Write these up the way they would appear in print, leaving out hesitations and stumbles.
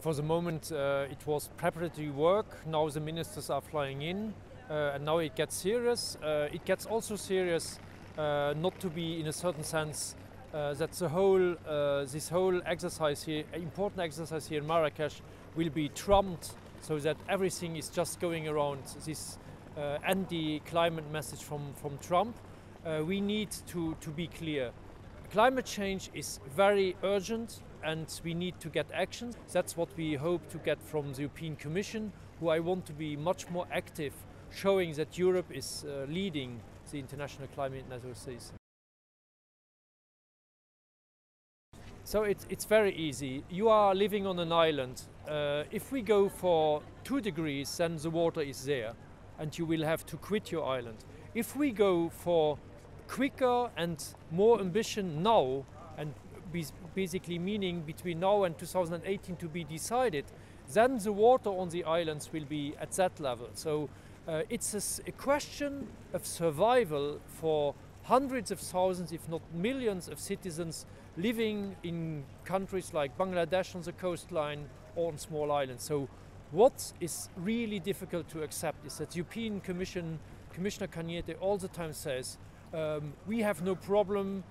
For the moment it was preparatory work. Now the ministers are flying in and now it gets serious. It gets also serious not to be in a certain sense that the whole, this whole exercise here, important exercise here in Marrakesh will be trumped so that everything is just going around this anti-climate message from Trump. We need to be clear. Climate change is very urgent and we need to get action. That's what we hope to get from the European Commission, who I want to be much more active, showing that Europe is leading the international climate negotiations. So it's very easy. You are living on an island. If we go for 2 degrees, then the water is there and you will have to quit your island. If we go for quicker and more ambition now, and basically meaning between now and 2018 to be decided, then the water on the islands will be at that level. So it's a question of survival for hundreds of thousands, if not millions of citizens living in countries like Bangladesh on the coastline or on small islands. So what is really difficult to accept is that the European Commission, Commissioner Cañete, all the time says, we have no problem,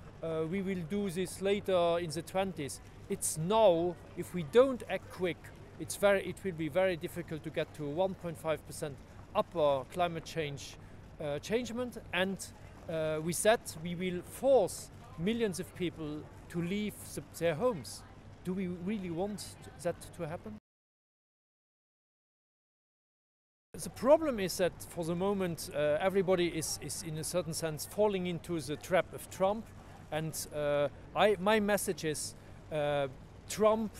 we will do this later in the 20s. It's now. If we don't act quick, it will be very difficult to get to a 1.5% upper climate change changement, and with that we will force millions of people to leave their homes. Do we really want that to happen? The problem is that for the moment everybody is in a certain sense falling into the trap of Trump, and my message is Trump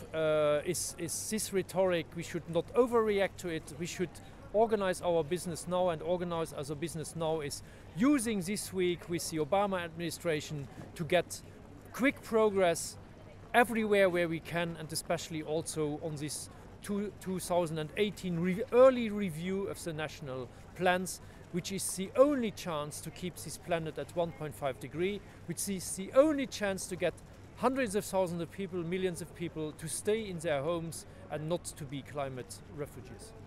is this rhetoric. We should not overreact to it. We should organize our business now, and organize as a business now is using this week with the Obama administration to get quick progress everywhere where we can, and especially also on this 2018 early review of the national plans, which is the only chance to keep this planet at 1.5 degrees, which is the only chance to get hundreds of thousands of people, millions of people to stay in their homes and not to be climate refugees.